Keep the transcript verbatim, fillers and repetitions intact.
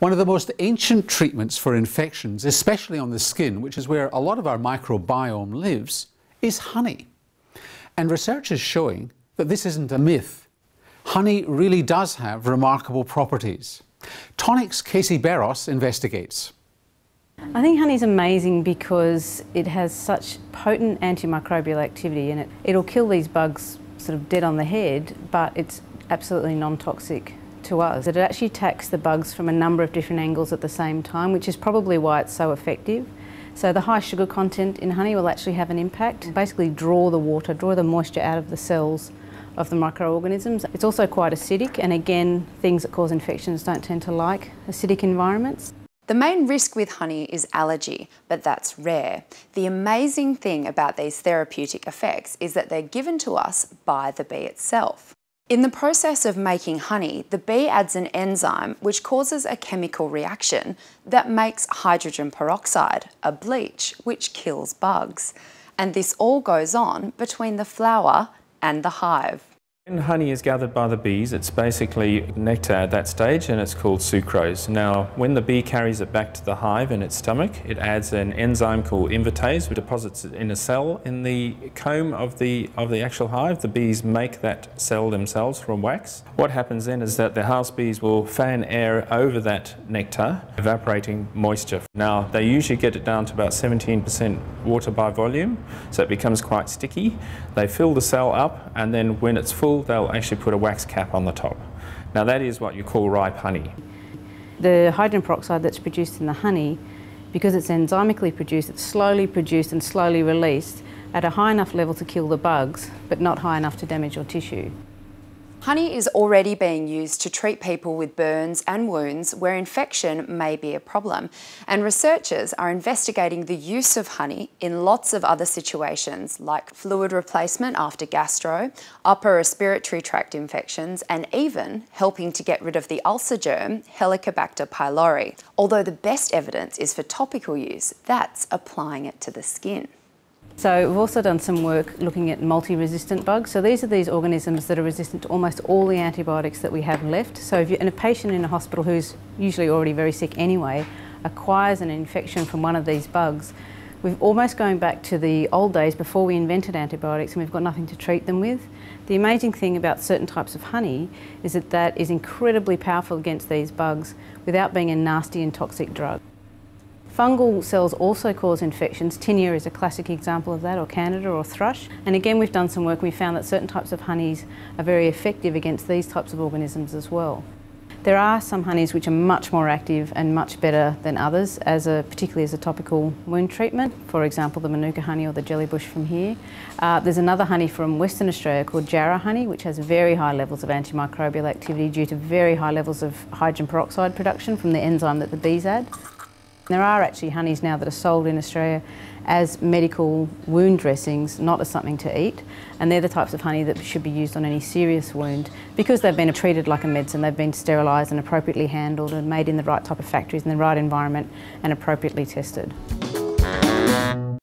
One of the most ancient treatments for infections, especially on the skin, which is where a lot of our microbiome lives, is honey. And research is showing that this isn't a myth. Honey really does have remarkable properties. Tonic's Casey Barros investigates. I think honey is amazing because it has such potent antimicrobial activity in it. It'll kill these bugs sort of dead on the head, but it's absolutely non-toxic to us. It actually attacks the bugs from a number of different angles at the same time, which is probably why it's so effective. So the high sugar content in honey will actually have an impact. Basically draw the water, draw the moisture out of the cells of the microorganisms. It's also quite acidic, and again, things that cause infections don't tend to like acidic environments. The main risk with honey is allergy, but that's rare. The amazing thing about these therapeutic effects is that they're given to us by the bee itself. In the process of making honey, the bee adds an enzyme which causes a chemical reaction that makes hydrogen peroxide, a bleach, which kills bugs. And this all goes on between the flower and the hive. When honey is gathered by the bees, it's basically nectar at that stage, and it's called sucrose. Now, when the bee carries it back to the hive in its stomach, it adds an enzyme called invertase, which deposits it in a cell in the comb of the, of the actual hive. The bees make that cell themselves from wax. What happens then is that the house bees will fan air over that nectar, evaporating moisture. Now, they usually get it down to about seventeen percent water by volume, so it becomes quite sticky. They fill the cell up, and then when it's full, they'll actually put a wax cap on the top. Now that is what you call ripe honey. The hydrogen peroxide that's produced in the honey, because it's enzymically produced, it's slowly produced and slowly released at a high enough level to kill the bugs, but not high enough to damage your tissue. Honey is already being used to treat people with burns and wounds where infection may be a problem, and researchers are investigating the use of honey in lots of other situations like fluid replacement after gastro, upper respiratory tract infections, and even helping to get rid of the ulcer germ Helicobacter pylori. Although the best evidence is for topical use, that's applying it to the skin. So we've also done some work looking at multi-resistant bugs. So these are these organisms that are resistant to almost all the antibiotics that we have left. So if you're in a patient in a hospital who's usually already very sick anyway, acquires an infection from one of these bugs, we're almost going back to the old days before we invented antibiotics, and we've got nothing to treat them with. The amazing thing about certain types of honey is that that is incredibly powerful against these bugs without being a nasty and toxic drug. Fungal cells also cause infections. Tinea is a classic example of that, or candida or thrush. And again, we've done some work and we found that certain types of honeys are very effective against these types of organisms as well. There are some honeys which are much more active and much better than others, as a, particularly as a topical wound treatment, for example the Manuka honey or the jellybush from here. Uh, there's another honey from Western Australia called Jarrah honey, which has very high levels of antimicrobial activity due to very high levels of hydrogen peroxide production from the enzyme that the bees add. There are actually honeys now that are sold in Australia as medical wound dressings, not as something to eat, and they're the types of honey that should be used on any serious wound because they've been treated like a medicine, they've been sterilised and appropriately handled and made in the right type of factories in the right environment and appropriately tested.